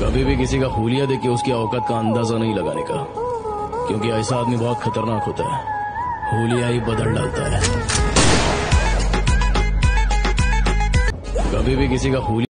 कभी भी किसी का हुलिया देख के उसकी औकात का अंदाजा नहीं लगाने का, क्योंकि ऐसा आदमी बहुत खतरनाक होता है, हुलिया ही बदल डालता है। कभी भी किसी का हुलिया